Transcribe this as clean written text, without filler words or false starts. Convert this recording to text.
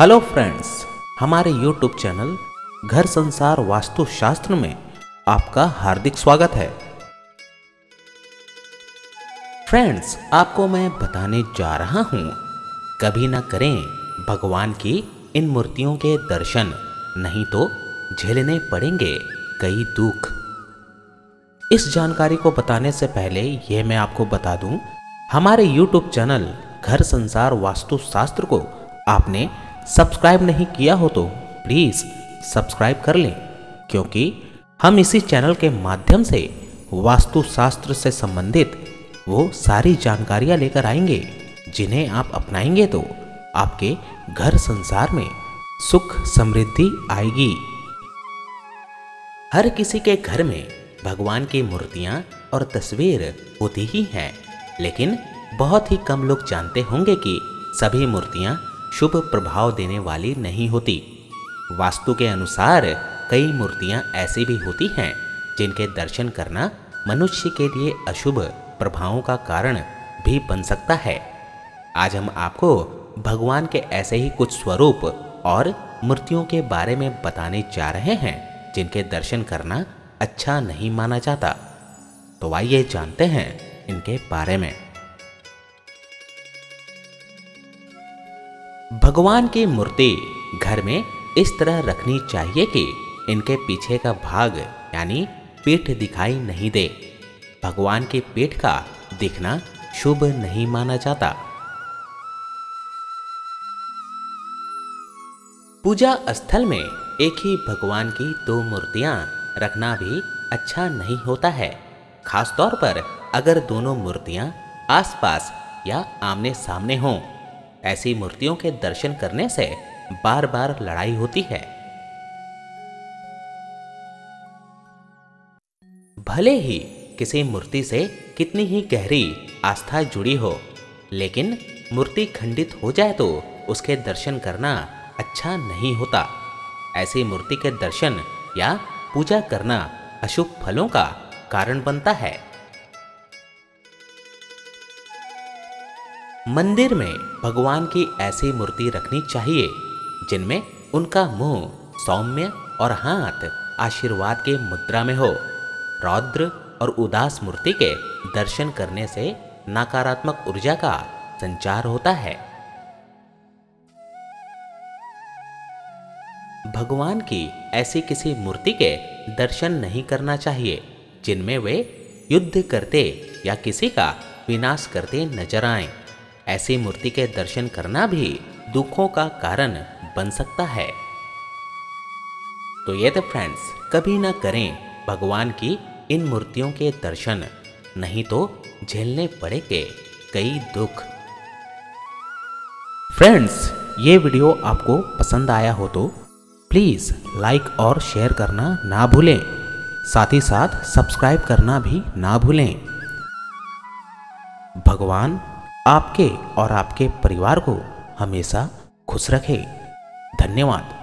Hello friends, हमारे YouTube channel घर संसार वास्तु शास्त्र में आपका हार्दिक स्वागत है। फ्रेंड्स, आपको मैं बताने जा रहा हूं, कभी ना करें भगवान की इन मूर्तियों के दर्शन, नहीं तो झेलने पड़ेंगे कई दुख। इस जानकारी को बताने से पहले यह मैं आपको बता दूं, हमारे यूट्यूब चैनल घर संसार वास्तु शास्त्र को आपने सब्सक्राइब नहीं किया हो तो प्लीज़ सब्सक्राइब कर लें, क्योंकि हम इसी चैनल के माध्यम से वास्तुशास्त्र से संबंधित वो सारी जानकारियां लेकर आएंगे जिन्हें आप अपनाएंगे तो आपके घर संसार में सुख समृद्धि आएगी। हर किसी के घर में भगवान की मूर्तियां और तस्वीर होती ही हैं, लेकिन बहुत ही कम लोग जानते होंगे कि सभी मूर्तियां शुभ प्रभाव देने वाली नहीं होती। वास्तु के अनुसार कई मूर्तियां ऐसी भी होती हैं जिनके दर्शन करना मनुष्य के लिए अशुभ प्रभावों का कारण भी बन सकता है। आज हम आपको भगवान के ऐसे ही कुछ स्वरूप और मूर्तियों के बारे में बताने जा रहे हैं जिनके दर्शन करना अच्छा नहीं माना जाता। तो आइए जानते हैं इनके बारे में। भगवान की मूर्ति घर में इस तरह रखनी चाहिए कि इनके पीछे का भाग यानी पीठ दिखाई नहीं दे। भगवान की पीठ का दिखना शुभ नहीं माना जाता। पूजा स्थल में एक ही भगवान की दो मूर्तियां रखना भी अच्छा नहीं होता है, खासतौर पर अगर दोनों मूर्तियां आसपास या आमने सामने हों। ऐसी मूर्तियों के दर्शन करने से बार बार लड़ाई होती है। भले ही किसी मूर्ति से कितनी ही गहरी आस्था जुड़ी हो, लेकिन मूर्ति खंडित हो जाए तो उसके दर्शन करना अच्छा नहीं होता। ऐसी मूर्ति के दर्शन या पूजा करना अशुभ फलों का कारण बनता है। मंदिर में भगवान की ऐसी मूर्ति रखनी चाहिए जिनमें उनका मुंह सौम्य और हाथ आशीर्वाद के मुद्रा में हो। रौद्र और उदास मूर्ति के दर्शन करने से नकारात्मक ऊर्जा का संचार होता है। भगवान की ऐसी किसी मूर्ति के दर्शन नहीं करना चाहिए जिनमें वे युद्ध करते या किसी का विनाश करते नजर आएं। ऐसी मूर्ति के दर्शन करना भी दुखों का कारण बन सकता है। तो ये तो फ्रेंड्स, कभी ना करें भगवान की इन मूर्तियों के दर्शन, नहीं तो झेलने पड़ेंगे कई दुख। फ्रेंड्स, ये वीडियो आपको पसंद आया हो तो प्लीज़ लाइक और शेयर करना ना भूलें, साथ ही साथ सब्सक्राइब करना भी ना भूलें। भगवान आपके और आपके परिवार को हमेशा खुश रखे। धन्यवाद।